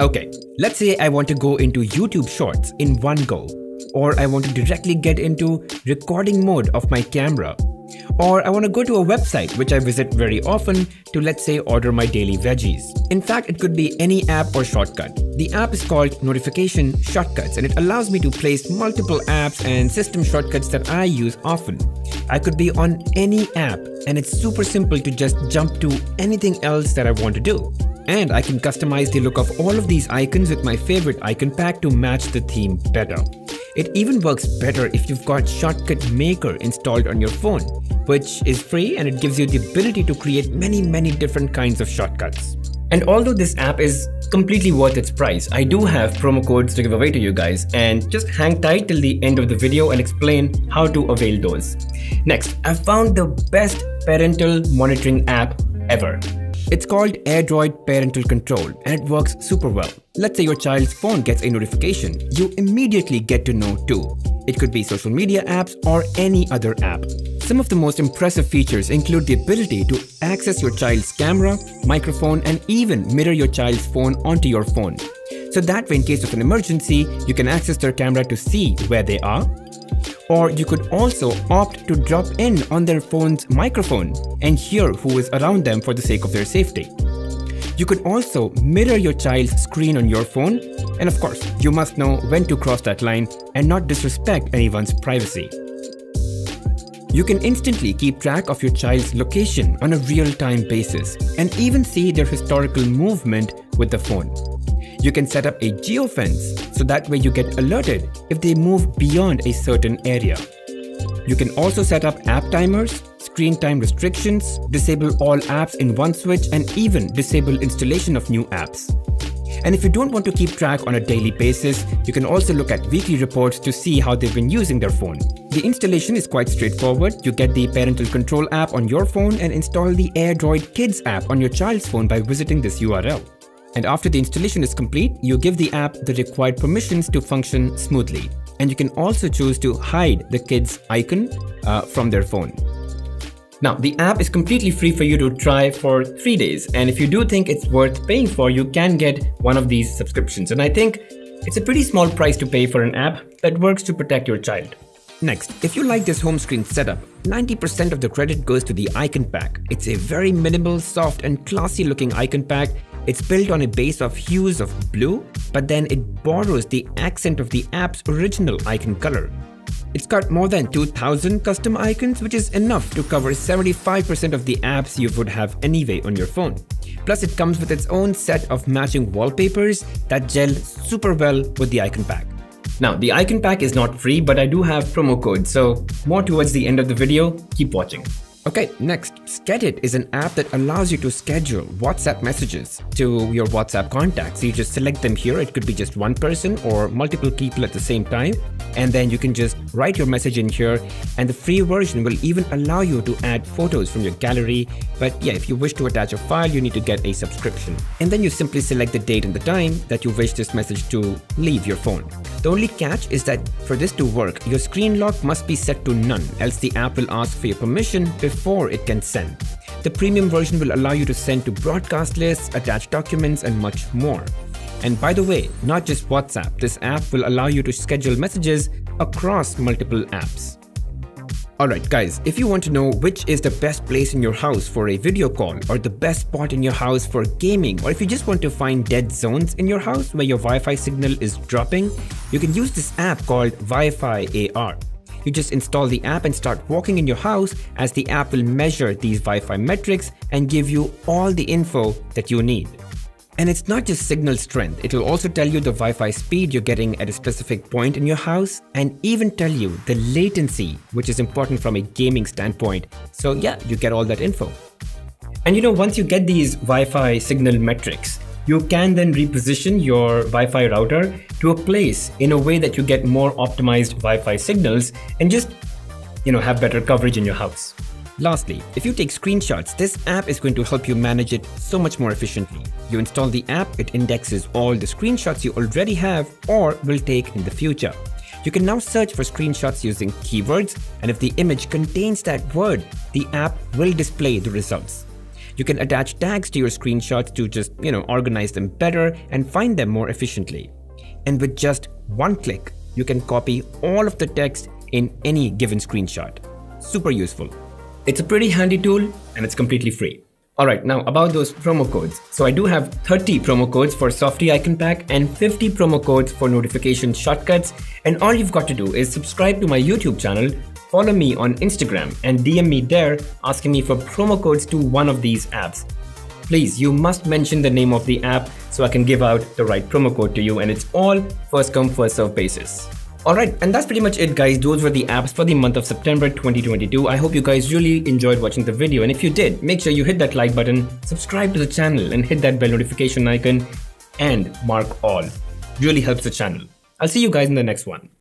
Okay, let's say I want to go into YouTube Shorts in one go, or I want to directly get into recording mode of my camera, or I want to go to a website which I visit very often to, let's say, order my daily veggies. In fact, it could be any app or shortcut. The app is called Notification Shortcuts, and it allows me to place multiple apps and system shortcuts that I use often. I could be on any app, and it's super simple to just jump to anything else that I want to do. And I can customize the look of all of these icons with my favorite icon pack to match the theme better. It even works better if you've got Shortcut Maker installed on your phone, which is free and it gives you the ability to create many different kinds of shortcuts. And although this app is completely worth its price, I do have promo codes to give away to you guys, and just hang tight till the end of the video and explain how to avail those. Next, I found the best parental monitoring app ever. It's called AirDroid Parental Control, and it works super well. Let's say your child's phone gets a notification, you immediately get to know too. It could be social media apps or any other app. Some of the most impressive features include the ability to access your child's camera, microphone, and even mirror your child's phone onto your phone. So that way, in case of an emergency, you can access their camera to see where they are. Or you could also opt to drop in on their phone's microphone and hear who is around them for the sake of their safety. You could also mirror your child's screen on your phone, and of course, you must know when to cross that line and not disrespect anyone's privacy. You can instantly keep track of your child's location on a real-time basis and even see their historical movement with the phone. You can set up a geofence, so that way you get alerted if they move beyond a certain area. You can also set up app timers, screen time restrictions, disable all apps in one switch, and even disable installation of new apps. And if you don't want to keep track on a daily basis, you can also look at weekly reports to see how they've been using their phone. The installation is quite straightforward. You get the Parental Control app on your phone and install the AirDroid Kids app on your child's phone by visiting this URL. And after the installation is complete, you give the app the required permissions to function smoothly. And you can also choose to hide the kids' icon from their phone. Now, the app is completely free for you to try for 3 days. And if you do think it's worth paying for, you can get one of these subscriptions. And I think it's a pretty small price to pay for an app that works to protect your child. Next, if you like this home screen setup, 90% of the credit goes to the icon pack. It's a very minimal, soft, and classy looking icon pack. It's built on a base of hues of blue, but then it borrows the accent of the app's original icon color. It's got more than 2,000 custom icons, which is enough to cover 75% of the apps you would have anyway on your phone. Plus, it comes with its own set of matching wallpapers that gel super well with the icon pack. Now, the icon pack is not free, but I do have promo codes, so more towards the end of the video, keep watching. Okay, next, Skedit is an app that allows you to schedule WhatsApp messages to your WhatsApp contacts. You just select them here. It could be just one person or multiple people at the same time. And then you can just write your message in here. And the free version will even allow you to add photos from your gallery. But yeah, if you wish to attach a file, you need to get a subscription. And then you simply select the date and the time that you wish this message to leave your phone. The only catch is that for this to work, your screen lock must be set to none, else the app will ask for your permission before it can send. The premium version will allow you to send to broadcast lists, attached documents, and much more. And by the way, not just WhatsApp, this app will allow you to schedule messages across multiple apps. Alright guys, if you want to know which is the best place in your house for a video call, or the best spot in your house for gaming, or if you just want to find dead zones in your house where your Wi-Fi signal is dropping, you can use this app called Wi-Fi AR. You just install the app and start walking in your house, as the app will measure these Wi-Fi metrics and give you all the info that you need. And it's not just signal strength, it will also tell you the Wi-Fi speed you're getting at a specific point in your house, and even tell you the latency, which is important from a gaming standpoint. So yeah, you get all that info. And you know, once you get these Wi-Fi signal metrics, you can then reposition your Wi-Fi router to a place in a way that you get more optimized Wi-Fi signals and just, you know, have better coverage in your house. Lastly, if you take screenshots, this app is going to help you manage it so much more efficiently. You install the app, it indexes all the screenshots you already have or will take in the future. You can now search for screenshots using keywords, and if the image contains that word, the app will display the results. You can attach tags to your screenshots to just, organize them better and find them more efficiently. And with just one click, you can copy all of the text in any given screenshot. Super useful. It's a pretty handy tool and it's completely free. Alright, now about those promo codes. So I do have 30 promo codes for Softy Icon Pack and 50 promo codes for Notification Shortcuts, and all you've got to do is subscribe to my YouTube channel, follow me on Instagram and DM me there asking me for promo codes to one of these apps. Please, you must mention the name of the app so I can give out the right promo code to you, and it's all first come first serve basis. Alright, and that's pretty much it guys. Those were the apps for the month of September 2022. I hope you guys really enjoyed watching the video, and if you did, make sure you hit that like button, subscribe to the channel and hit that bell notification icon and mark all. Really helps the channel. I'll see you guys in the next one.